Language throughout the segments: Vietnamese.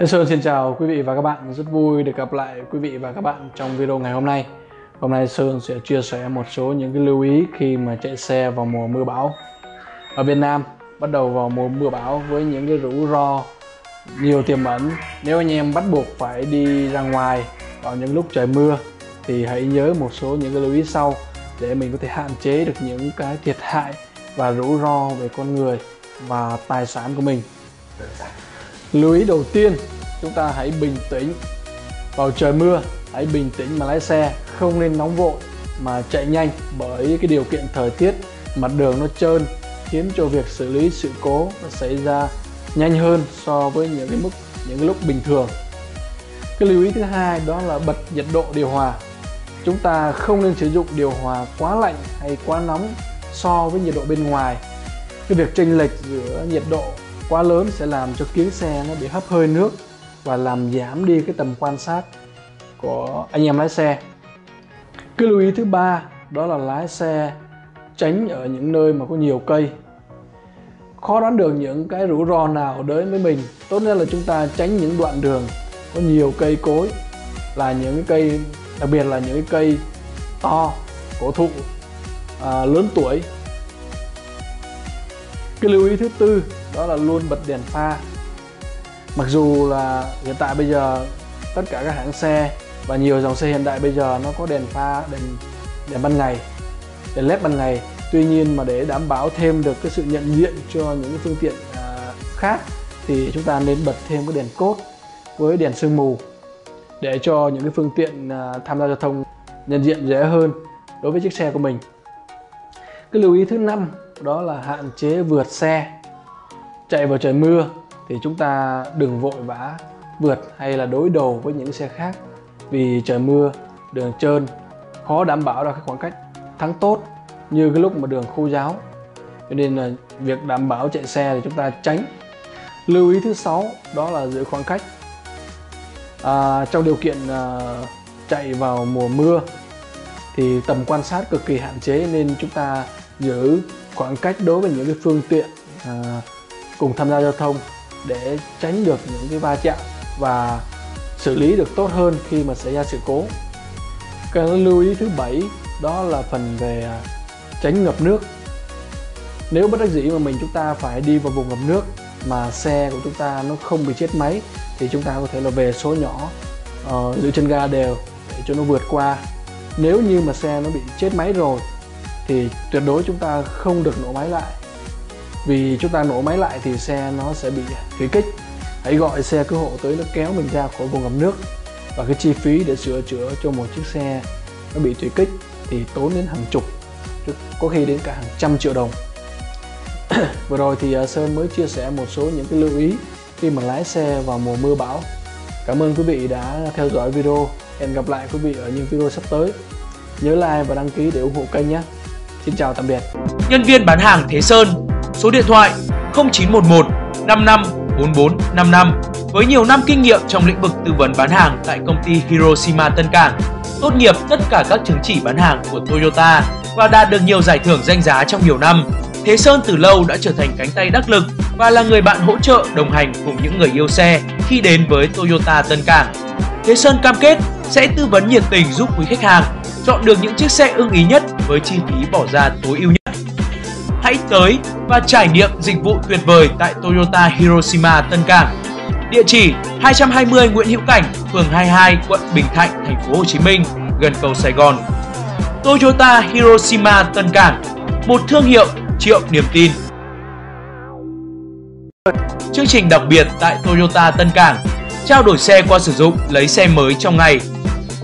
Thế Sơn xin chào quý vị và các bạn, rất vui được gặp lại quý vị và các bạn trong video ngày hôm nay. Hôm nay Sơn sẽ chia sẻ một số những cái lưu ý khi mà chạy xe vào mùa mưa bão. Ở Việt Nam bắt đầu vào mùa mưa bão với những cái rủi ro nhiều tiềm ẩn. Nếu anh em bắt buộc phải đi ra ngoài vào những lúc trời mưa thì hãy nhớ một số những cái lưu ý sau để mình có thể hạn chế được những cái thiệt hại và rủi ro về con người và tài sản của mình. Lưu ý đầu tiên, chúng ta hãy bình tĩnh. Vào trời mưa, hãy bình tĩnh mà lái xe, không nên nóng vội mà chạy nhanh, bởi cái điều kiện thời tiết, mặt đường nó trơn khiến cho việc xử lý sự cố nó xảy ra nhanh hơn so với những lúc bình thường. Cái lưu ý thứ hai đó là bật nhiệt độ điều hòa. Chúng ta không nên sử dụng điều hòa quá lạnh hay quá nóng so với nhiệt độ bên ngoài. Cái việc chênh lệch giữa nhiệt độ quá lớn sẽ làm cho kiếng xe nó bị hấp hơi nước và làm giảm đi cái tầm quan sát của anh em lái xe. Cái lưu ý thứ ba đó là lái xe tránh ở những nơi mà có nhiều cây. Khó đoán được những cái rủi ro nào đến với mình, tốt nhất là chúng ta tránh những đoạn đường có nhiều cây cối, là những cây, đặc biệt là những cây to, cổ thụ, lớn tuổi. Cái lưu ý thứ tư đó là luôn bật đèn pha. Mặc dù là hiện tại bây giờ tất cả các hãng xe và nhiều dòng xe hiện đại bây giờ nó có đèn pha, đèn ban ngày, đèn led ban ngày. Tuy nhiên mà để đảm bảo thêm được cái sự nhận diện cho những phương tiện khác thì chúng ta nên bật thêm cái đèn cốt với đèn sương mù để cho những cái phương tiện tham gia giao thông nhận diện dễ hơn đối với chiếc xe của mình. Cái lưu ý thứ năm đó là hạn chế vượt xe. Chạy vào trời mưa thì chúng ta đừng vội vã vượt hay là đối đầu với những xe khác, vì trời mưa, đường trơn, khó đảm bảo được cái khoảng cách thắng tốt như cái lúc mà đường khô ráo. Cho nên là việc đảm bảo chạy xe thì chúng ta tránh. Lưu ý thứ 6 đó là giữ khoảng cách. Trong điều kiện chạy vào mùa mưa thì tầm quan sát cực kỳ hạn chế, nên chúng ta giữ khoảng cách đối với những cái phương tiện cùng tham gia giao thông để tránh được những cái va chạm và xử lý được tốt hơn khi mà xảy ra sự cố. Cái lưu ý thứ 7 đó là phần về tránh ngập nước. Nếu bất đắc dĩ mà chúng ta phải đi vào vùng ngập nước mà xe của chúng ta nó không bị chết máy thì chúng ta có thể là về số nhỏ, giữ chân ga đều để cho nó vượt qua. Nếu như mà xe nó bị chết máy rồi thì tuyệt đối chúng ta không được nổ máy lại, vì chúng ta nổ máy lại thì xe nó sẽ bị khí kích. Hãy gọi xe cứu hộ tới, nó kéo mình ra khỏi vùng ngập nước, và cái chi phí để sửa chữa cho một chiếc xe nó bị thủy kích thì tốn đến hàng chục, có khi đến cả hàng trăm triệu đồng. Vừa rồi thì Sơn mới chia sẻ một số những cái lưu ý khi mà lái xe vào mùa mưa bão. Cảm ơn quý vị đã theo dõi video. Hẹn gặp lại quý vị ở những video sắp tới. Nhớ like và đăng ký để ủng hộ kênh nhé. Xin chào tạm biệt. Nhân viên bán hàng Thế Sơn, số điện thoại 0911 55 44 55, với nhiều năm kinh nghiệm trong lĩnh vực tư vấn bán hàng tại công ty Hiroshima Tân Cảng, tốt nghiệp tất cả các chứng chỉ bán hàng của Toyota và đạt được nhiều giải thưởng danh giá trong nhiều năm. Thế Sơn từ lâu đã trở thành cánh tay đắc lực và là người bạn hỗ trợ đồng hành cùng những người yêu xe khi đến với Toyota Tân Cảng. Thế Sơn cam kết sẽ tư vấn nhiệt tình giúp quý khách hàng chọn được những chiếc xe ưng ý nhất với chi phí bỏ ra tối ưu nhất. Hãy tới và trải nghiệm dịch vụ tuyệt vời tại Toyota Hiroshima Tân Cảng. Địa chỉ 220 Nguyễn Hữu Cảnh, phường 22, quận Bình Thạnh, thành phố Hồ Chí Minh, gần cầu Sài Gòn. Toyota Hiroshima Tân Cảng, một thương hiệu triệu niềm tin. Chương trình đặc biệt tại Toyota Tân Cảng, trao đổi xe qua sử dụng, lấy xe mới trong ngày.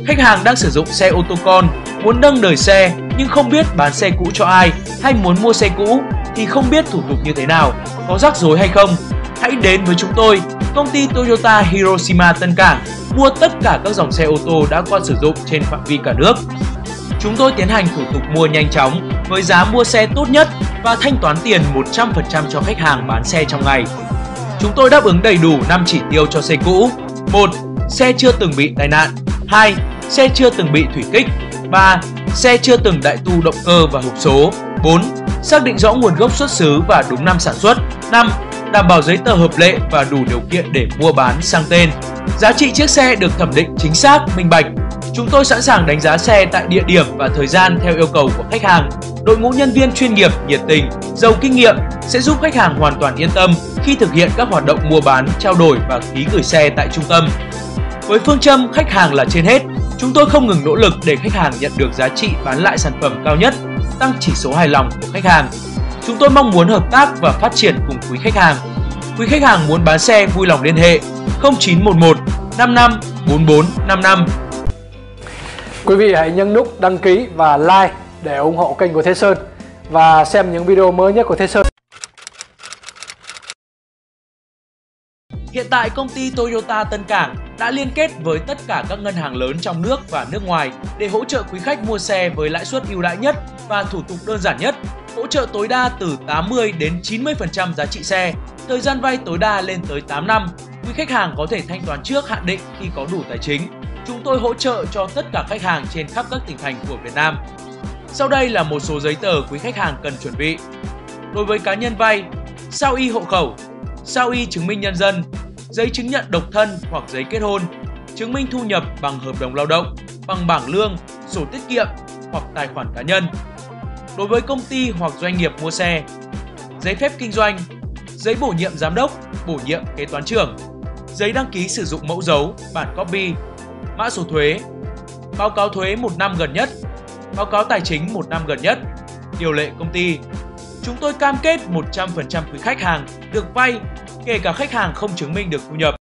Khách hàng đang sử dụng xe ô tô con, muốn nâng đời xe nhưng không biết bán xe cũ cho ai, hay muốn mua xe cũ thì không biết thủ tục như thế nào, có rắc rối hay không. Hãy đến với chúng tôi, công ty Toyota Hiroshima Tân Cảng, mua tất cả các dòng xe ô tô đã qua sử dụng trên phạm vi cả nước. Chúng tôi tiến hành thủ tục mua nhanh chóng với giá mua xe tốt nhất và thanh toán tiền 100% cho khách hàng bán xe trong ngày. Chúng tôi đáp ứng đầy đủ 5 chỉ tiêu cho xe cũ. 1. Xe chưa từng bị tai nạn. 2. Xe chưa từng bị thủy kích. 3. Xe chưa từng đại tu động cơ và hộp số. 4. Xác định rõ nguồn gốc xuất xứ và đúng năm sản xuất. 5. đảm bảo giấy tờ hợp lệ và đủ điều kiện để mua bán sang tên. Giá trị chiếc xe được thẩm định chính xác, minh bạch. Chúng tôi sẵn sàng đánh giá xe tại địa điểm và thời gian theo yêu cầu của khách hàng. Đội ngũ nhân viên chuyên nghiệp, nhiệt tình, giàu kinh nghiệm sẽ giúp khách hàng hoàn toàn yên tâm khi thực hiện các hoạt động mua bán, trao đổi và ký gửi xe tại trung tâm. Với phương châm khách hàng là trên hết, chúng tôi không ngừng nỗ lực để khách hàng nhận được giá trị bán lại sản phẩm cao nhất, tăng chỉ số hài lòng của khách hàng. Chúng tôi mong muốn hợp tác và phát triển cùng quý khách hàng. Quý khách hàng muốn bán xe vui lòng liên hệ 0911 55 44 55. Quý vị hãy nhấn nút đăng ký và like để ủng hộ kênh của Thế Sơn và xem những video mới nhất của Thế Sơn. Hiện tại, công ty Toyota Tân Cảng đã liên kết với tất cả các ngân hàng lớn trong nước và nước ngoài để hỗ trợ quý khách mua xe với lãi suất ưu đãi nhất và thủ tục đơn giản nhất, hỗ trợ tối đa từ 80 đến 90% giá trị xe, thời gian vay tối đa lên tới 8 năm. Quý khách hàng có thể thanh toán trước hạn định khi có đủ tài chính. Chúng tôi hỗ trợ cho tất cả khách hàng trên khắp các tỉnh thành của Việt Nam. Sau đây là một số giấy tờ quý khách hàng cần chuẩn bị. Đối với cá nhân vay, sao y hộ khẩu, sao y chứng minh nhân dân, giấy chứng nhận độc thân hoặc giấy kết hôn, chứng minh thu nhập bằng hợp đồng lao động, bằng bảng lương, sổ tiết kiệm hoặc tài khoản cá nhân. Đối với công ty hoặc doanh nghiệp mua xe, giấy phép kinh doanh, giấy bổ nhiệm giám đốc, bổ nhiệm kế toán trưởng, giấy đăng ký sử dụng mẫu dấu, bản copy, mã số thuế, báo cáo thuế 1 năm gần nhất, báo cáo tài chính 1 năm gần nhất, điều lệ công ty. Chúng tôi cam kết 100% quý khách hàng được vay, kể cả khách hàng không chứng minh được thu nhập.